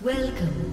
Welcome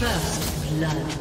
First blood.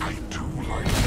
I do like that.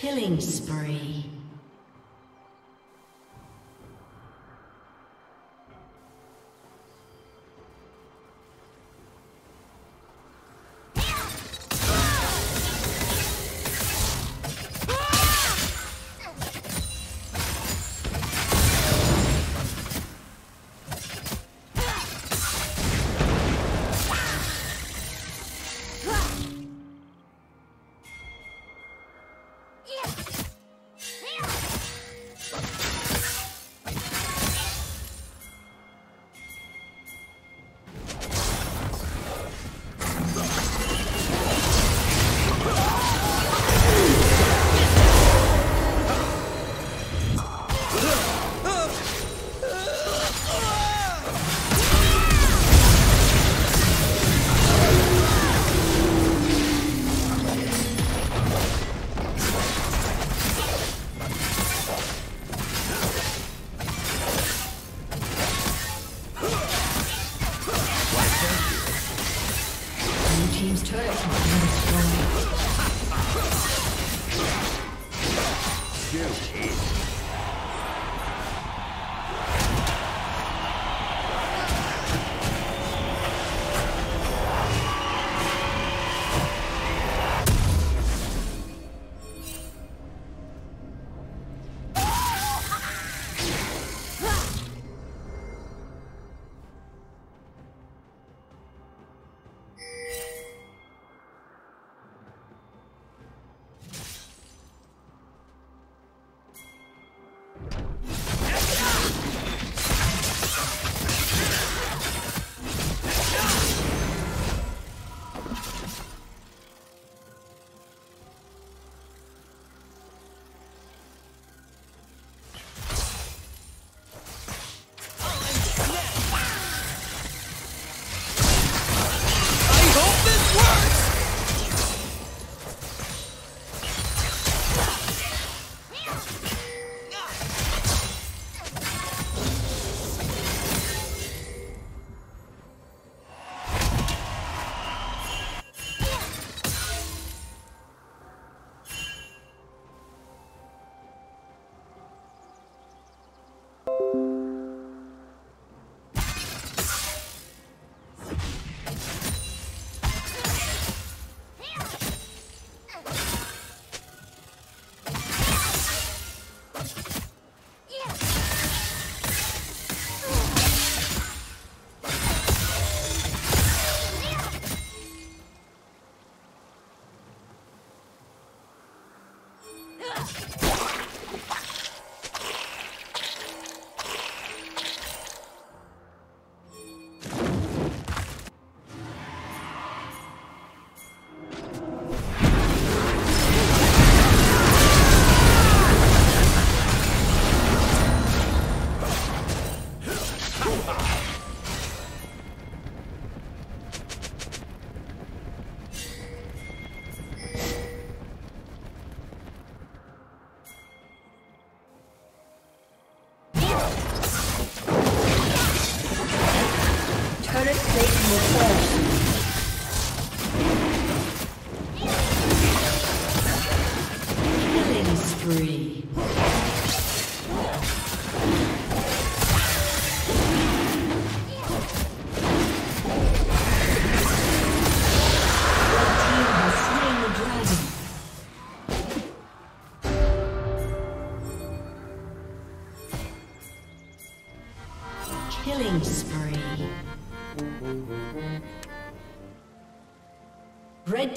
Killing spree. Yeah. Killing spree. Red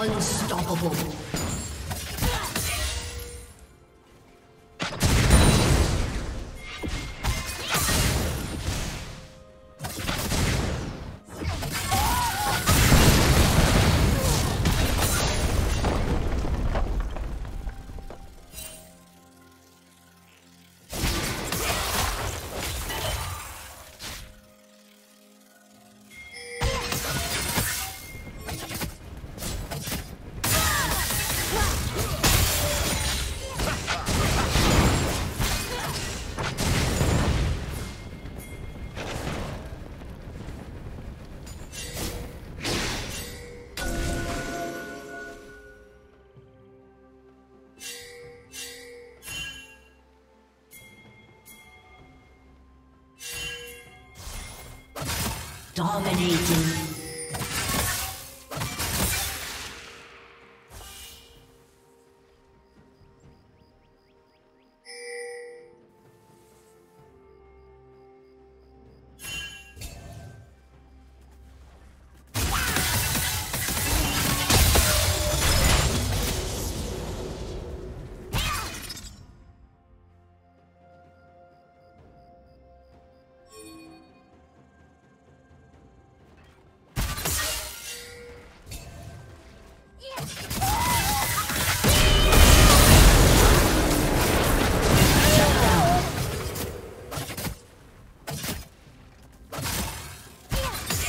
Unstoppable. Dominating.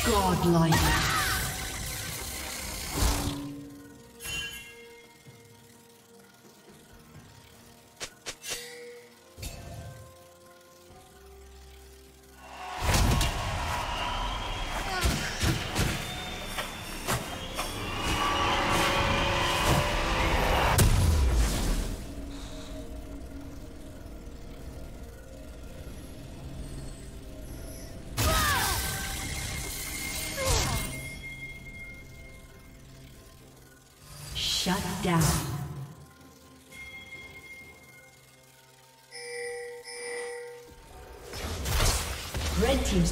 Godlike. Shut down. Red team's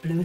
Blue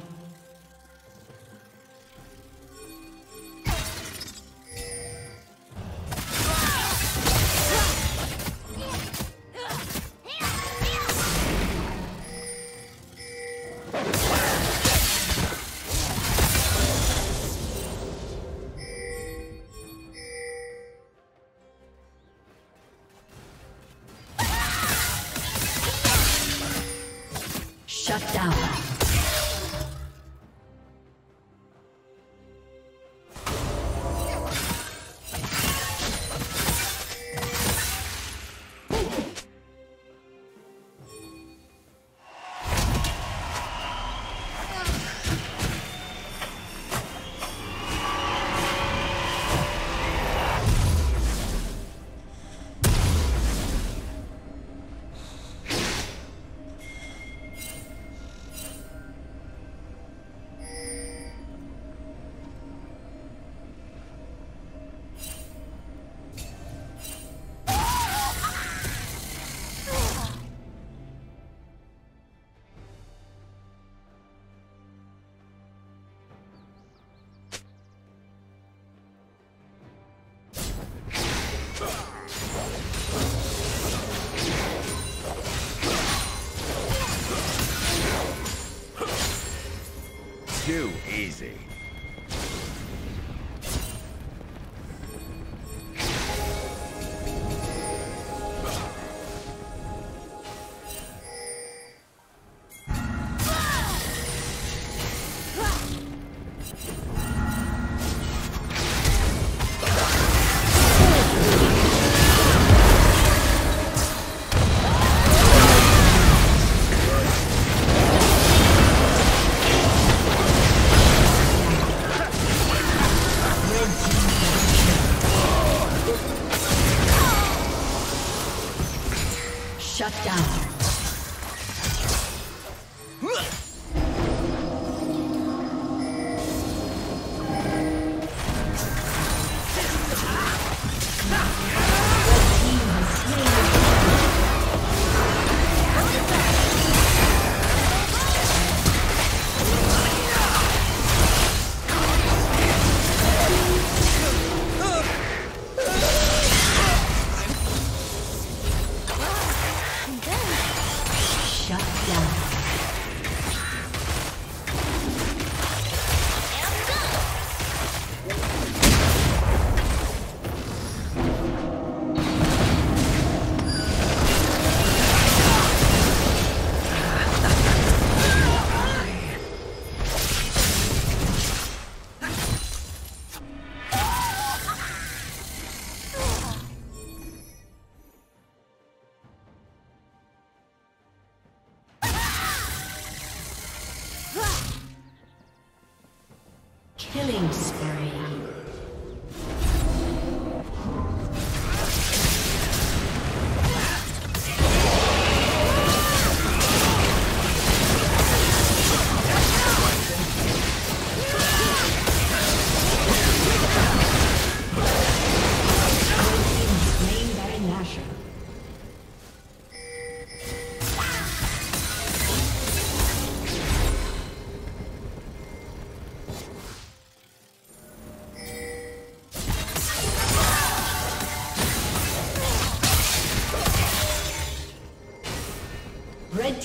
Shut down. Too easy.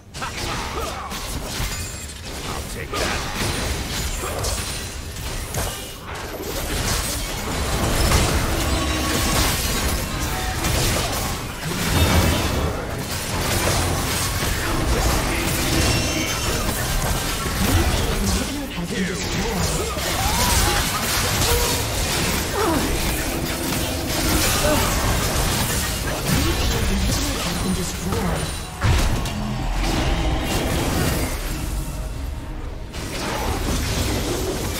Blue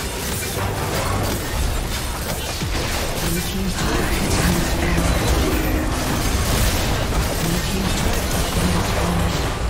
team's turret has been destroyed.